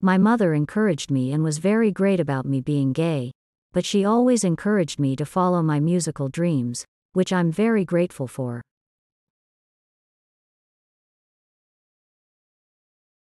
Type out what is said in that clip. My mother encouraged me and was very great about me being gay, but she always encouraged me to follow my musical dreams, which I'm very grateful for.